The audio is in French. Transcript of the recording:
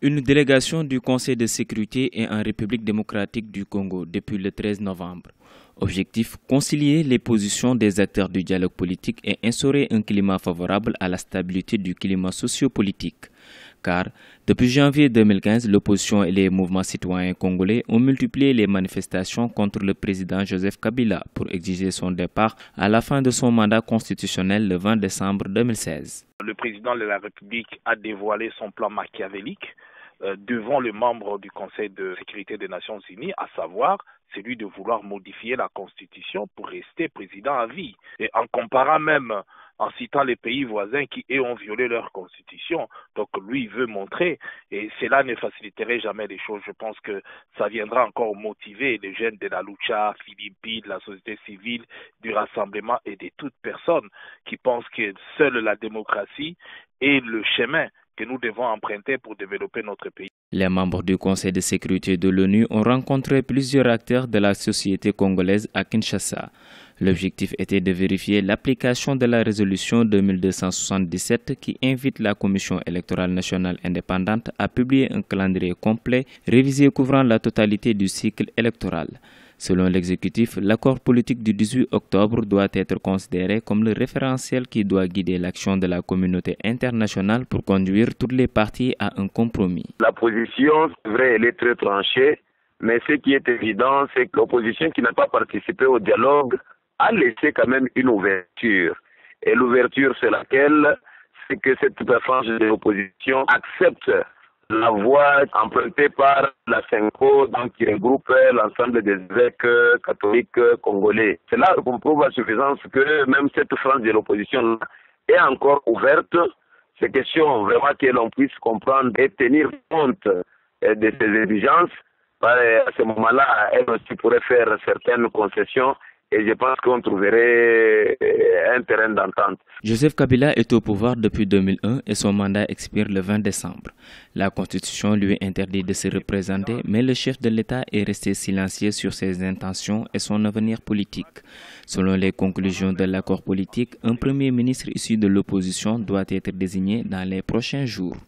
Une délégation du Conseil de sécurité est en République démocratique du Congo depuis le 13 novembre. Objectif, concilier les positions des acteurs du dialogue politique et instaurer un climat favorable à la stabilité du climat sociopolitique. Car, depuis janvier 2015, l'opposition et les mouvements citoyens congolais ont multiplié les manifestations contre le président Joseph Kabila pour exiger son départ à la fin de son mandat constitutionnel le 20 décembre 2016. Le président de la République a dévoilé son plan machiavélique devant les membres du Conseil de sécurité des Nations Unies, à savoir celui de vouloir modifier la Constitution pour rester président à vie. Et en comparant même, en citant les pays voisins qui ont violé leur Constitution, donc lui veut montrer, et cela ne faciliterait jamais les choses. Je pense que ça viendra encore motiver les jeunes de la Lucha, Philippines, de la société civile, du rassemblement et de toute personne qui pense que seule la démocratie est le chemin que nous devons emprunter pour développer notre pays. Les membres du Conseil de sécurité de l'ONU ont rencontré plusieurs acteurs de la société congolaise à Kinshasa. L'objectif était de vérifier l'application de la résolution 2277 qui invite la Commission électorale nationale indépendante à publier un calendrier complet révisé couvrant la totalité du cycle électoral. Selon l'exécutif, l'accord politique du 18 octobre doit être considéré comme le référentiel qui doit guider l'action de la communauté internationale pour conduire toutes les parties à un compromis. La position, c'est vrai, elle est très tranchée, mais ce qui est évident, c'est que l'opposition qui n'a pas participé au dialogue a laissé quand même une ouverture. Et l'ouverture, c'est laquelle? C'est que cette frange de l'opposition accepte la voie empruntée par la CENCO, donc qui regroupe l'ensemble des évêques catholiques congolais. C'est là qu'on prouve à suffisance que même cette frange de l'opposition est encore ouverte. C'est question vraiment que l'on puisse comprendre et tenir compte de ces exigences. À ce moment-là, elle aussi pourrait faire certaines concessions. Et je pense qu'on trouverait un terrain d'entente. Joseph Kabila est au pouvoir depuis 2001 et son mandat expire le 20 décembre. La Constitution lui interdit de se représenter, mais le chef de l'État est resté silencieux sur ses intentions et son avenir politique. Selon les conclusions de l'accord politique, un premier ministre issu de l'opposition doit être désigné dans les prochains jours.